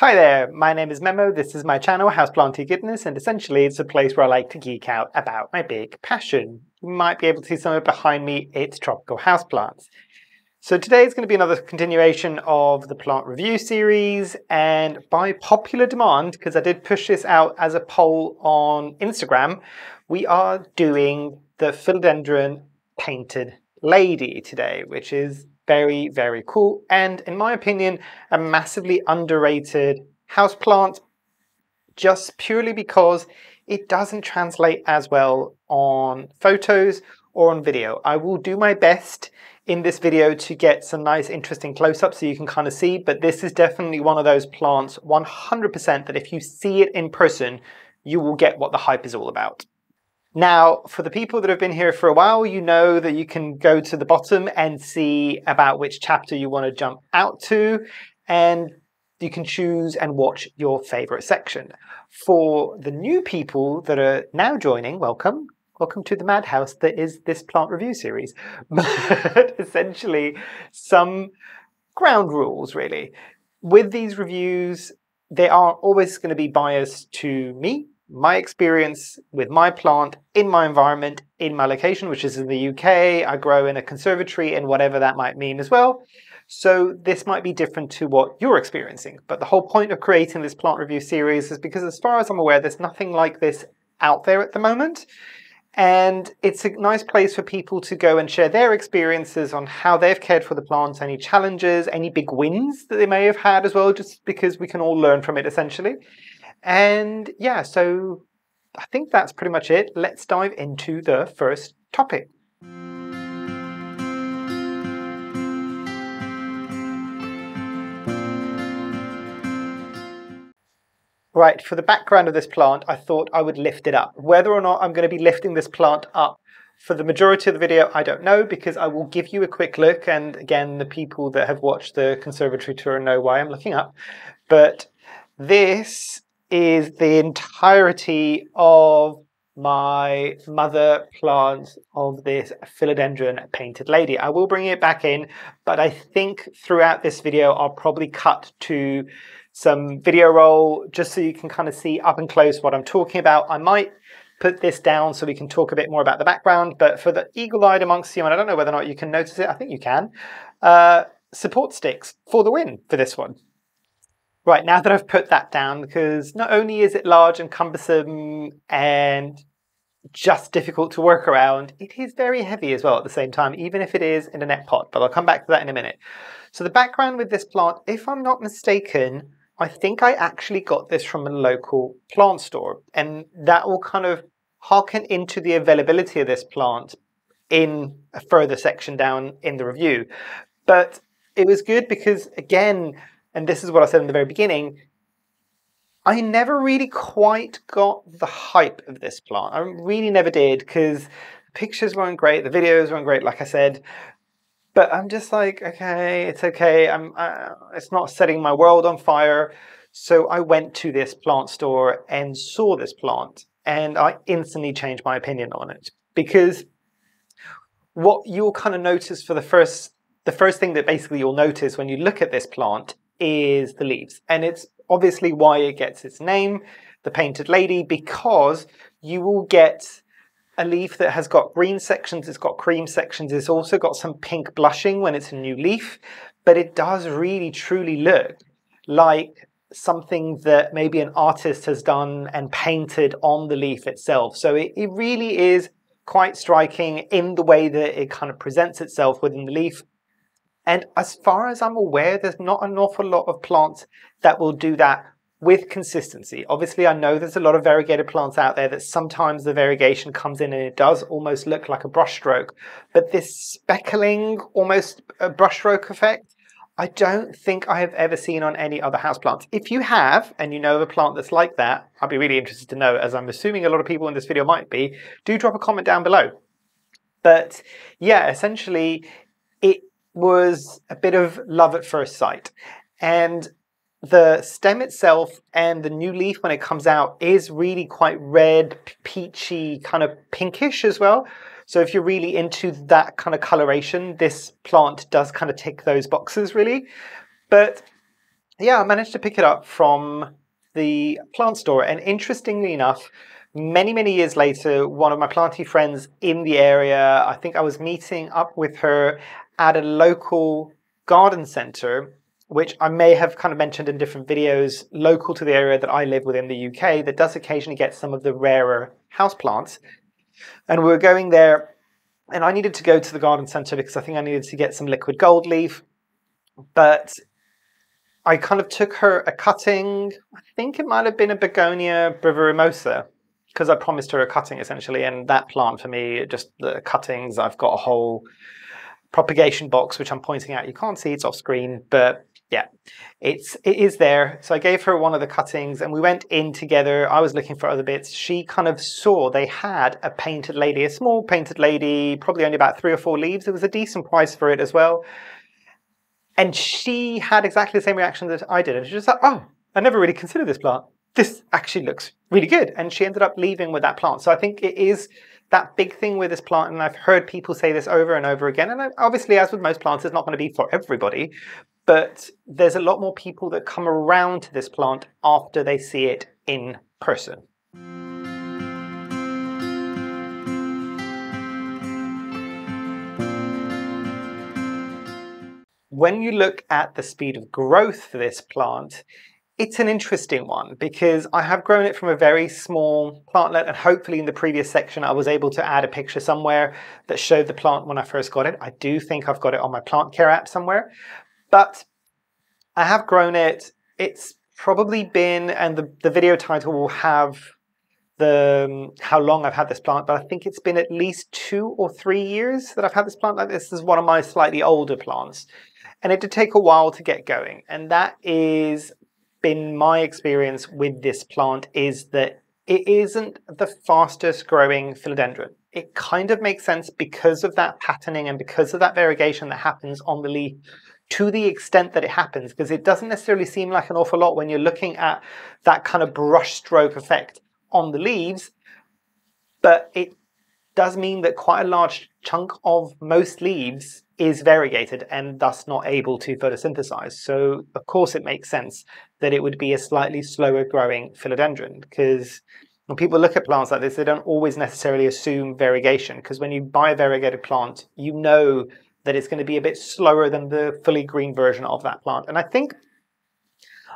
Hi there, my name is Memo, this is my channel Houseplanty Goodness, and essentially it's a place where I like to geek out about my big passion. You might be able to see somewhere behind me, it's tropical houseplants. So today is going to be another continuation of the plant review series, and by popular demand, because I did push this out as a poll on Instagram, we are doing the Philodendron Painted Lady today, which is very, very cool, and in my opinion, a massively underrated houseplant just purely because it doesn't translate as well on photos or on video. I will do my best in this video to get some nice, interesting close-ups so you can kind of see, but this is definitely one of those plants 100% that if you see it in person, you will get what the hype is all about. Now, for the people that have been here for a while, you know that you can go to the bottom and see about which chapter you want to jump out to, and you can choose and watch your favorite section. For the new people that are now joining, welcome. Welcome to the madhouse that is this plant review series. But essentially, some ground rules, really. With these reviews, they are always going to be biased to me, my experience with my plant, in my environment, in my location, which is in the UK. I grow in a conservatory and whatever that might mean as well. So this might be different to what you're experiencing. But the whole point of creating this plant review series is because, as far as I'm aware, there's nothing like this out there at the moment. And it's a nice place for people to go and share their experiences on how they've cared for the plants, any challenges, any big wins that they may have had as well, just because we can all learn from it essentially. And yeah, so I think that's pretty much it. Let's dive into the first topic. Right, for the background of this plant, I thought I would lift it up. Whether or not I'm going to be lifting this plant up for the majority of the video, I don't know, because I will give you a quick look. And again, the people that have watched the conservatory tour know why I'm looking up. But this is the entirety of my mother plant of this Philodendron Painted Lady. I will bring it back in, but I think throughout this video, I'll probably cut to some video roll just so you can kind of see up and close what I'm talking about. I might put this down so we can talk a bit more about the background, but for the eagle-eyed amongst you, and I don't know whether or not you can notice it, I think you can, support sticks for the win for this one. Right, now that I've put that down, because not only is it large and cumbersome and just difficult to work around, it is very heavy as well at the same time, even if it is in a net pot, but I'll come back to that in a minute. So the background with this plant, if I'm not mistaken, I think I actually got this from a local plant store, and that will kind of harken into the availability of this plant in a further section down in the review. But it was good because, again, and this is what I said in the very beginning, I never really quite got the hype of this plant. I really never did, because the pictures weren't great, the videos weren't great, like I said. But I'm just like, okay, it's okay. It's not setting my world on fire. So I went to this plant store and saw this plant, and I instantly changed my opinion on it. Because what you'll kind of notice for the first thing that basically you'll notice when you look at this plant is the leaves, and it's obviously why it gets its name, the Painted Lady, because you will get a leaf that has got green sections, it's got cream sections, it's also got some pink blushing when it's a new leaf, but it does really truly look like something that maybe an artist has done and painted on the leaf itself. So it really is quite striking in the way that it kind of presents itself within the leaf. And as far as I'm aware, there's not an awful lot of plants that will do that with consistency. Obviously, I know there's a lot of variegated plants out there that sometimes the variegation comes in and it does almost look like a brushstroke. But this speckling, almost a brushstroke effect, I don't think I have ever seen on any other houseplants. If you have, and you know of a plant that's like that, I'd be really interested to know, as I'm assuming a lot of people in this video might be, do drop a comment down below. But yeah, essentially, it was a bit of love at first sight, and the stem itself and the new leaf when it comes out is really quite red, peachy, kind of pinkish as well. So if you're really into that kind of coloration, this plant does kind of tick those boxes really. But yeah, I managed to pick it up from the plant store, and interestingly enough, many years later, one of my planty friends in the area, I think I was meeting up with her at a local garden centre, which I may have kind of mentioned in different videos, local to the area that I live within the UK, that does occasionally get some of the rarer houseplants. And we were going there, and I needed to go to the garden centre because I think I needed to get some liquid gold leaf. But I kind of took her a cutting, I think it might have been a Begonia briverrimosa, because I promised her a cutting essentially, and that plant for me, just the cuttings, I've got a whole propagation box, which I'm pointing out you can't see, it's off screen, but yeah, it is there. So I gave her one of the cuttings and we went in together. I was looking for other bits. She kind of saw they had a painted lady, a small painted lady, probably only about 3 or 4 leaves. It was a decent price for it as well. And she had exactly the same reaction that I did. And she was like, oh, I never really considered this plant. This actually looks really good. And she ended up leaving with that plant. So I think it is that big thing with this plant, and I've heard people say this over and over again, and obviously, as with most plants, it's not going to be for everybody, but there's a lot more people that come around to this plant after they see it in person. When you look at the speed of growth for this plant, it's an interesting one, because I have grown it from a very small plantlet, and hopefully in the previous section I was able to add a picture somewhere that showed the plant when I first got it. I do think I've got it on my plant care app somewhere, but I have grown it. It's probably been, and the video title will have the how long I've had this plant, but I think it's been at least 2 or 3 years that I've had this plant like this. This is one of my slightly older plants, and it did take a while to get going, and that is in my experience with this plant, is that it isn't the fastest growing philodendron. It kind of makes sense because of that patterning and because of that variegation that happens on the leaf to the extent that it happens, because it doesn't necessarily seem like an awful lot when you're looking at that kind of brushstroke effect on the leaves, but it does mean that quite a large chunk of most leaves is variegated and thus not able to photosynthesize. So of course it makes sense that it would be a slightly slower growing philodendron, because when people look at plants like this, they don't always necessarily assume variegation, because when you buy a variegated plant, you know that it's going to be a bit slower than the fully green version of that plant. And I think,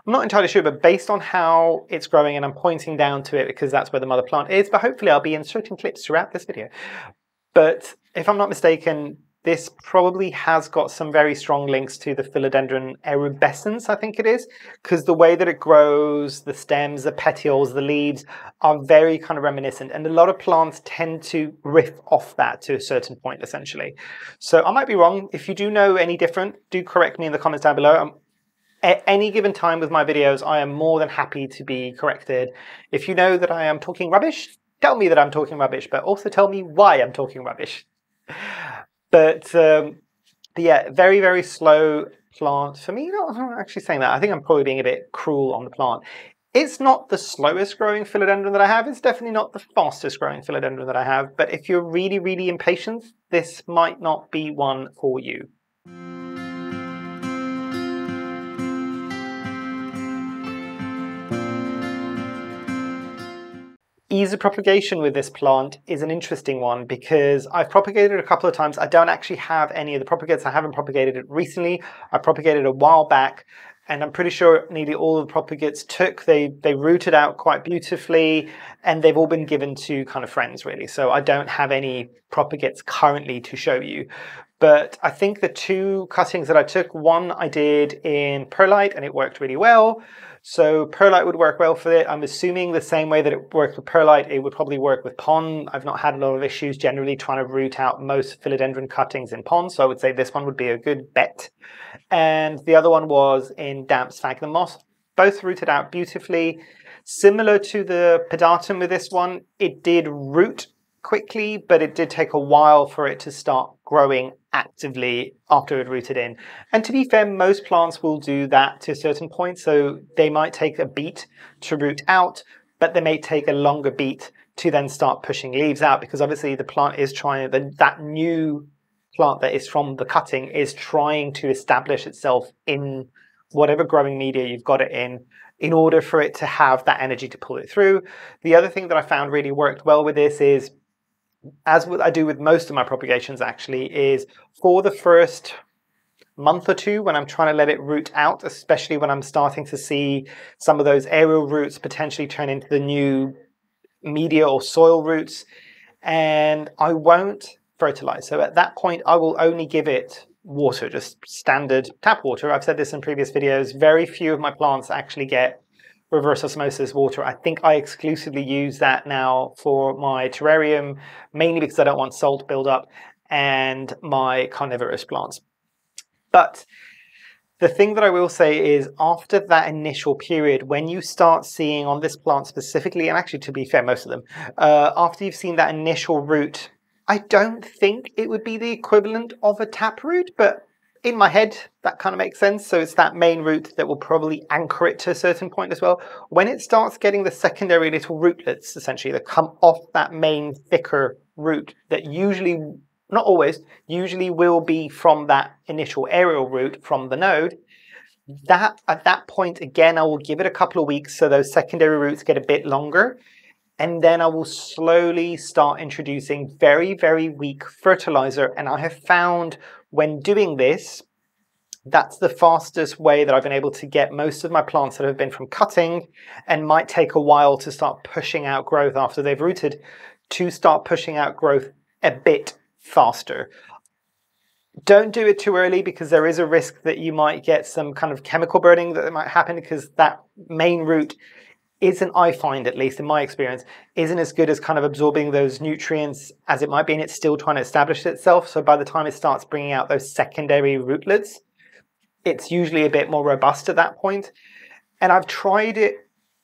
I'm not entirely sure, but based on how it's growing, and I'm pointing down to it because that's where the mother plant is, but hopefully I'll be inserting clips throughout this video. But if I'm not mistaken, this probably has got some very strong links to the Philodendron erubescens, I think it is, because the way that it grows, the stems, the petioles, the leaves are very kind of reminiscent, and a lot of plants tend to riff off that to a certain point, essentially. So I might be wrong. If you do know any different, do correct me in the comments down below. At any given time with my videos, I am more than happy to be corrected. If you know that I am talking rubbish, tell me that I'm talking rubbish, but also tell me why I'm talking rubbish. But yeah, very, very slow plant for me. No, I'm not actually saying that. I think I'm probably being a bit cruel on the plant. It's not the slowest growing philodendron that I have. It's definitely not the fastest growing philodendron that I have. But if you're really, really impatient, this might not be one for you. Ease of propagation with this plant is an interesting one, because I've propagated it a couple of times. I don't actually have any of the propagates. I haven't propagated it recently. I propagated a while back, and I'm pretty sure nearly all of the propagates took. They rooted out quite beautifully, and they've all been given to kind of friends, really. So I don't have any propagates currently to show you. But I think the 2 cuttings that I took, one I did in Perlite, and it worked really well. So Perlite would work well for it. I'm assuming the same way that it worked with Perlite, it would probably work with Pond. I've not had a lot of issues generally trying to root out most philodendron cuttings in Pond, so I would say this one would be a good bet. And the other one was in damp sphagnum moss. Both rooted out beautifully. Similar to the Pedatum with this one, it did root quickly, but it did take a while for it to start growing actively after it rooted in. And to be fair, most plants will do that to a certain point, so they might take a beat to root out, but they may take a longer beat to then start pushing leaves out, because obviously the plant is trying, that new plant that is from the cutting is trying to establish itself in whatever growing media you've got it in order for it to have that energy to pull it through. The other thing that I found really worked well with this is, as I do with most of my propagations actually, is for the first month or two when I'm trying to let it root out, especially when I'm starting to see some of those aerial roots potentially turn into the new media or soil roots, and I won't fertilize. So at that point I will only give it water, just standard tap water. I've said this in previous videos, very few of my plants actually get reverse osmosis water. I think I exclusively use that now for my terrarium, mainly because I don't want salt buildup, and my carnivorous plants. But the thing that I will say is, after that initial period, when you start seeing on this plant specifically, and actually to be fair most of them, after you've seen that initial root, I don't think it would be the equivalent of a taproot, but in my head that kind of makes sense. So it's that main root that will probably anchor it to a certain point as well. When it starts getting the secondary little rootlets, essentially, that come off that main thicker root that usually, not always, usually will be from that initial aerial root from the node, that at that point again I will give it a couple of weeks so those secondary roots get a bit longer, and then I will slowly start introducing very, very weak fertilizer. And I have found when doing this, that's the fastest way that I've been able to get most of my plants that have been from cutting and might take a while to start pushing out growth after they've rooted, to start pushing out growth a bit faster. Don't do it too early, because there is a risk that you might get some kind of chemical burning that might happen, because that main root isn't, I find at least in my experience, isn't as good as kind of absorbing those nutrients as it might be, and it's still trying to establish itself. So by the time it starts bringing out those secondary rootlets, it's usually a bit more robust at that point. And I've tried it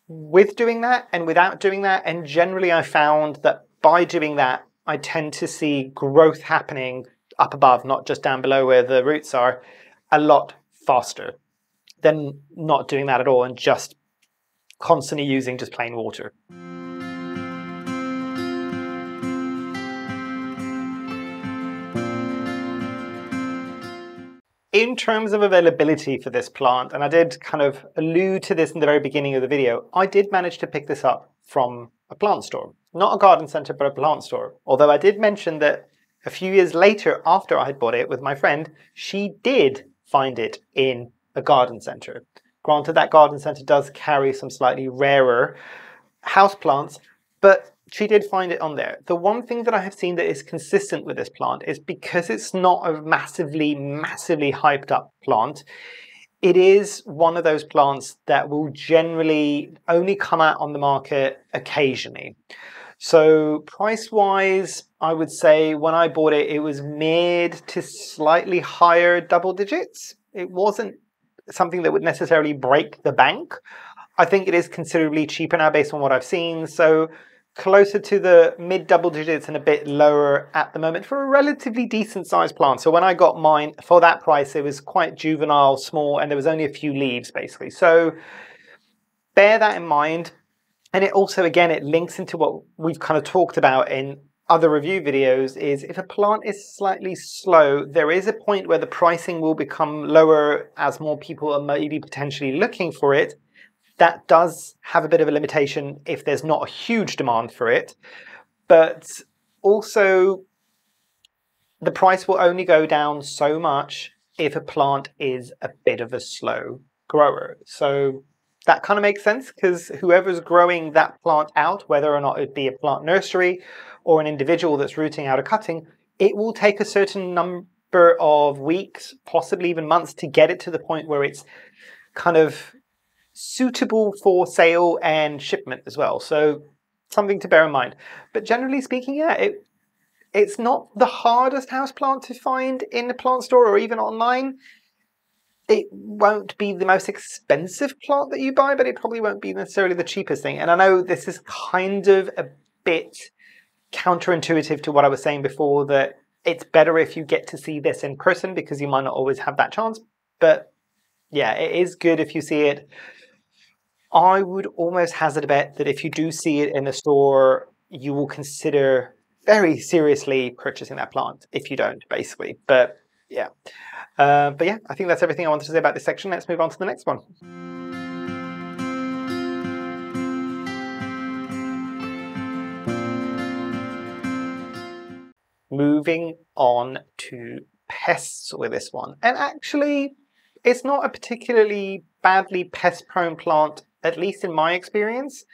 with doing that and without doing that, and generally I found that by doing that I tend to see growth happening up above, not just down below where the roots are, a lot faster than not doing that at all and just constantly using just plain water. In terms of availability for this plant, and I did kind of allude to this in the very beginning of the video, I did manage to pick this up from a plant store. Not a garden centre, but a plant store. Although I did mention that a few years later, after I had bought it with my friend, she did find it in a garden centre. Granted, that garden centre does carry some slightly rarer houseplants, but she did find it on there. The one thing that I have seen that is consistent with this plant is, because it's not a massively, massively hyped up plant, it is one of those plants that will generally only come out on the market occasionally. So price-wise, I would say when I bought it, it was mid to slightly higher double digits. It wasn't something that would necessarily break the bank. I think it is considerably cheaper now based on what I've seen, so closer to the mid double digits and a bit lower at the moment for a relatively decent sized plant. So when I got mine for that price, it was quite juvenile, small, and there was only a few leaves basically. So bear that in mind. And it also, again, it links into what we've kind of talked about in other review videos, is if a plant is slightly slow, there is a point where the pricing will become lower as more people are maybe potentially looking for it. That does have a bit of a limitation if there's not a huge demand for it, but also the price will only go down so much if a plant is a bit of a slow grower. So that kind of makes sense, because whoever's growing that plant out, whether or not it be a plant nursery or an individual that's rooting out a cutting, it will take a certain number of weeks, possibly even months, to get it to the point where it's kind of suitable for sale and shipment as well. So something to bear in mind. But generally speaking, yeah, it's not the hardest houseplant to find in the plant store or even online. It won't be the most expensive plant that you buy, but it probably won't be necessarily the cheapest thing. And I know this is kind of a bit counterintuitive to what I was saying before, that it's better if you get to see this in person because you might not always have that chance. But yeah, it is good if you see it. I would almost hazard a bet that if you do see it in a store, you will consider very seriously purchasing that plant if you don't, basically. But Yeah. But yeah, I think that's everything I wanted to say about this section. Let's move on to the next one. Moving on to pests with this one. And actually, it's not a particularly badly pest-prone plant, at least in my experience.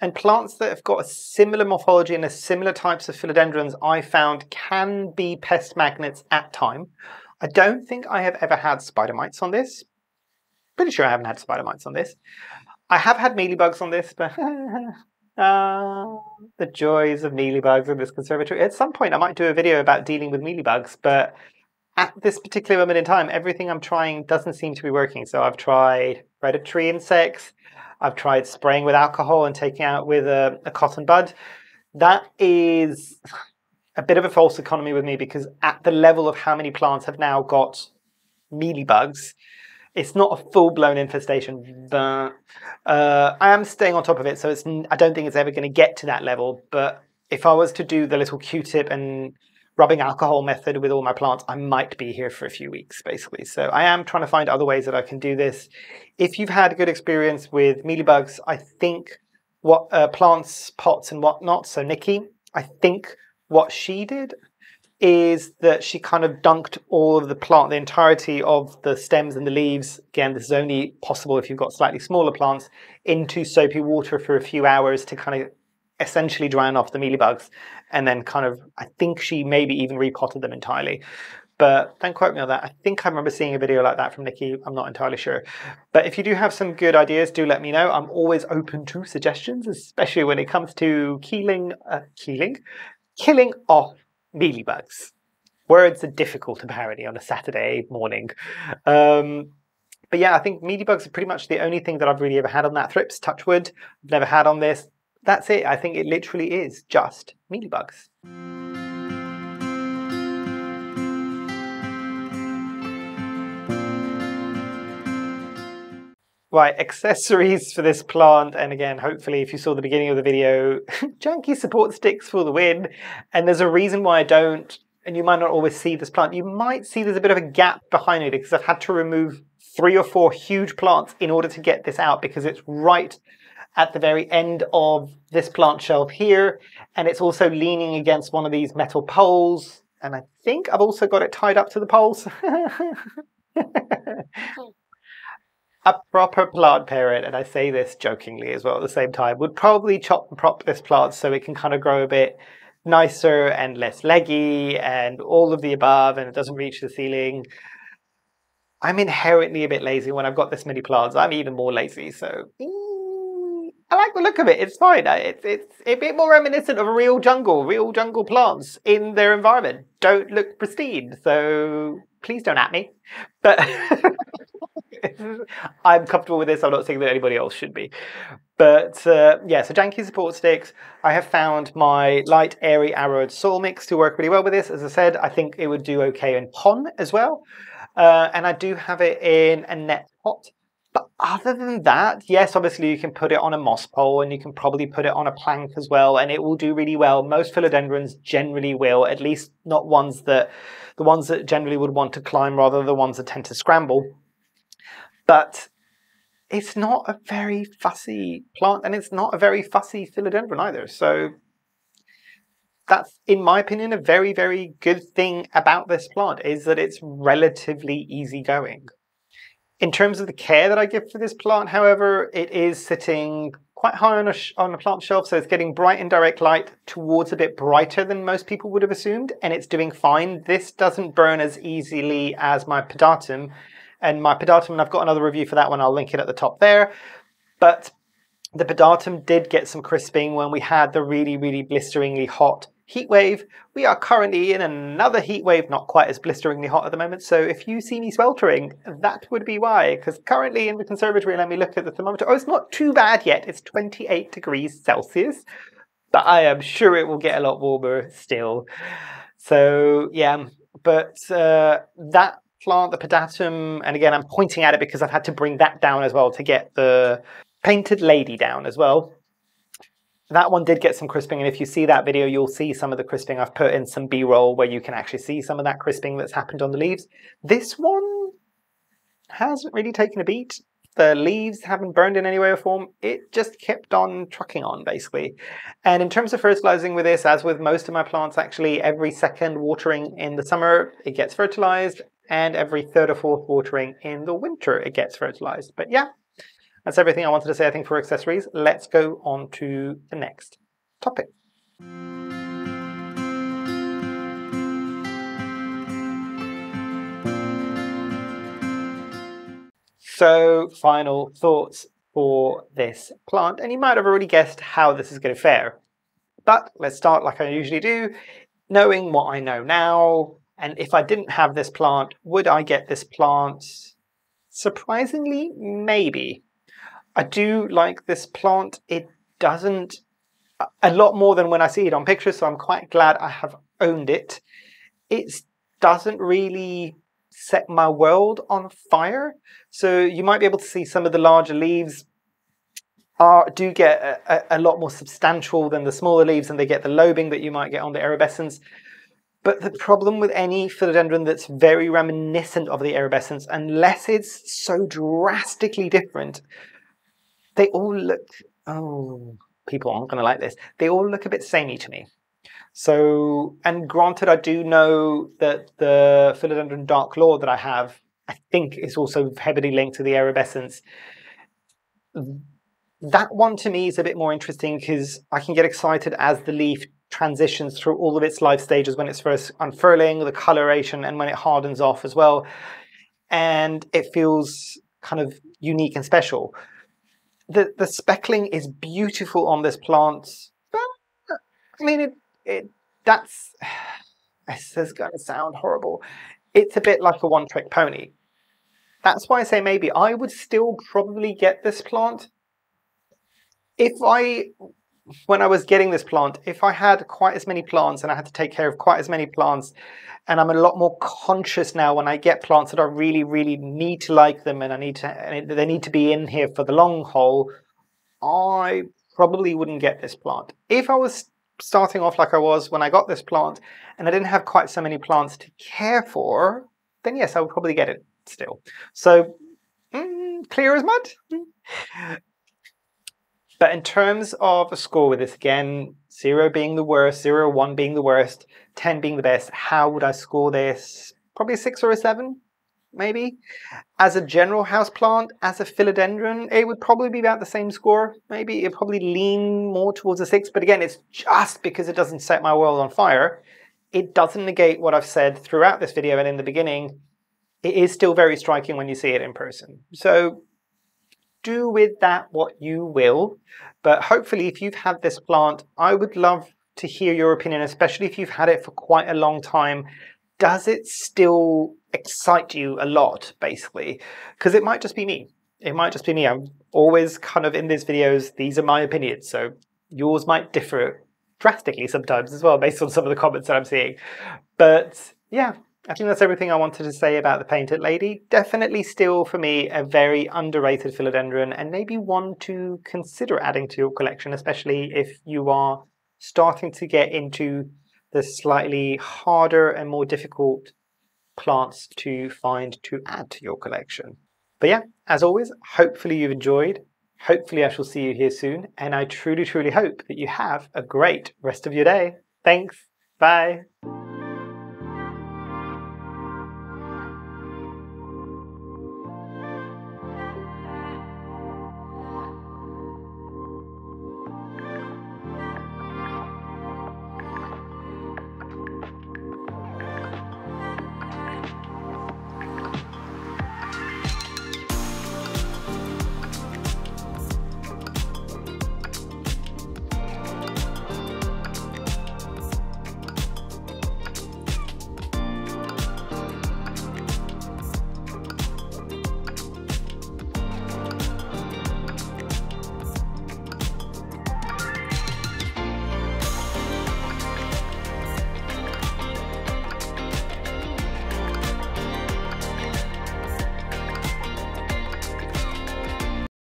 And plants that have got a similar morphology and a similar types of philodendrons, I found, can be pest magnets at time. I don't think I have ever had spider mites on this. Pretty sure I haven't had spider mites on this. I have had mealybugs on this, but the joys of mealybugs in this conservatory. At some point I might do a video about dealing with mealybugs, but at this particular moment in time, everything I'm trying doesn't seem to be working. So I've tried predatory insects, I've tried spraying with alcohol and taking out with a cotton bud. That is a bit of a false economy with me, because at the level of how many plants have now got mealybugs, it's not a full-blown infestation, but I am staying on top of it, so it's, I don't think it's ever going to get to that level. But if I was to do the little Q-tip and rubbing alcohol method with all my plants, I might be here for a few weeks, basically. So I am trying to find other ways that I can do this. If you've had good experience with mealybugs, I think what plants, pots and whatnot, so Nikki, I think what she did is that she kind of dunked all of the plant, the entirety of the stems and the leaves, again, this is only possible if you've got slightly smaller plants, into soapy water for a few hours to kind of essentially drown off the mealybugs, and then kind of, I think she maybe even repotted them entirely. But don't quote me on that. I think I remember seeing a video like that from Nikki. I'm not entirely sure. But if you do have some good ideas, do let me know. I'm always open to suggestions, especially when it comes to killing off mealybugs. Words are difficult to parody on a Saturday morning. But yeah, I think mealybugs are pretty much the only thing that I've really ever had on that thrips, touch wood. I've never had on this. That's it. I think it literally is just mealybugs. Right, accessories for this plant. And again, hopefully if you saw the beginning of the video, janky support sticks for the win. And there's a reason why I don't, and you might not always see this plant. You might see there's a bit of a gap behind it because I've had to remove 3 or 4 huge plants in order to get this out, because it's right at the very end of this plant shelf here, and it's also leaning against one of these metal poles, and I think I've also got it tied up to the poles. A proper plant parent, and I say this jokingly as well at the same time, would probably chop and prop this plant so it can kind of grow a bit nicer and less leggy and all of the above, and it doesn't reach the ceiling. I'm inherently a bit lazy when I've got this many plants. I'm even more lazy, so I like the look of it. It's fine. It's a bit more reminiscent of a real jungle plants in their environment. Don't look pristine, so please don't at me. But I'm comfortable with this. I'm not saying that anybody else should be. But yeah, so janky support sticks. I have found my light, airy, arrowed soil mix to work really well with this. As I said, I think it would do okay in pond as well. And I do have it in a net pot. But other than that, yes, obviously you can put it on a moss pole, and you can probably put it on a plank as well, and it will do really well. Most philodendrons generally will, at least not ones that, the ones that generally would want to climb rather than the ones that tend to scramble. But it's not a very fussy plant, and it's not a very fussy philodendron either. So that's, in my opinion, a very, very good thing about this plant, is that it's relatively easygoing. In terms of the care that I give for this plant, however, it is sitting quite high on a plant shelf, so it's getting bright and direct light towards a bit brighter than most people would have assumed, and it's doing fine. This doesn't burn as easily as my Podatum, and my Podatum, and I've got another review for that one, I'll link it at the top there, but the Podatum did get some crisping when we had the really, really blisteringly hot heat wave. We are currently in another heat wave, not quite as blisteringly hot at the moment, so if you see me sweltering, that would be why, because currently in the conservatory, let me look at the thermometer, oh, it's not too bad yet, it's 28 degrees Celsius, but I am sure it will get a lot warmer still. So yeah, but that plant, the Podatum, and again, I'm pointing at it because I've had to bring that down as well to get the Painted Lady down as well. That one did get some crisping, and if you see that video, you'll see some of the crisping. I've put in some B-roll where you can actually see some of that crisping that's happened on the leaves. This one hasn't really taken a beat. The leaves haven't burned in any way or form. It just kept on trucking on, basically. And in terms of fertilizing with this, as with most of my plants, actually, every second watering in the summer, it gets fertilized, and every third or fourth watering in the winter, it gets fertilized. But yeah, that's everything I wanted to say, I think, for accessories. Let's go on to the next topic. So, final thoughts for this plant, and you might have already guessed how this is going to fare. But let's start like I usually do, knowing what I know now, and if I didn't have this plant, would I get this plant? Surprisingly, maybe. I do like this plant. It doesn't a lot more than when I see it on pictures, so I'm quite glad I have owned it. It doesn't really set my world on fire. So you might be able to see some of the larger leaves do get a lot more substantial than the smaller leaves, and they get the lobing that you might get on the erubescens. But the problem with any philodendron that's very reminiscent of the erubescens, unless it's so drastically different, they all look, oh, people aren't going to like this. They all look a bit samey to me. So, and granted, I do know that the Philodendron Dark Lord that I have, I think, is also heavily linked to the erubescens. That one to me is a bit more interesting because I can get excited as the leaf transitions through all of its life stages, when it's first unfurling, the coloration, and when it hardens off as well. And it feels kind of unique and special. The speckling is beautiful on this plant. But, I mean, this is going to sound horrible. It's a bit like a one-trick pony. That's why I say maybe. I would still probably get this plant if when I was getting this plant, if I had quite as many plants and I had to take care of quite as many plants, and I'm a lot more conscious now when I get plants that I really, really need to like them, and they need to be in here for the long haul, I probably wouldn't get this plant. If I was starting off like I was when I got this plant, and I didn't have quite so many plants to care for, then yes, I would probably get it still. So, clear as mud. But in terms of a score with this, again, 0 being the worst, 1 being the worst, 10 being the best, how would I score this? Probably a 6 or a 7, maybe. As a general houseplant, as a philodendron, it would probably be about the same score, maybe. It'd probably lean more towards a 6, but again, it's just because it doesn't set my world on fire. It doesn't negate what I've said throughout this video and in the beginning. It is still very striking when you see it in person. So, do with that what you will, but hopefully if you've had this plant, I would love to hear your opinion, especially if you've had it for quite a long time. Does it still excite you a lot, basically? Because it might just be me. It might just be me. I'm always kind of in these videos, these are my opinions, so yours might differ drastically sometimes as well, based on some of the comments that I'm seeing. But yeah, I think that's everything I wanted to say about the Painted Lady. Definitely still, for me, a very underrated philodendron, and maybe one to consider adding to your collection, especially if you are starting to get into the slightly harder and more difficult plants to find to add to your collection. But yeah, as always, hopefully you've enjoyed. Hopefully I shall see you here soon, and I truly, truly hope that you have a great rest of your day. Thanks. Bye.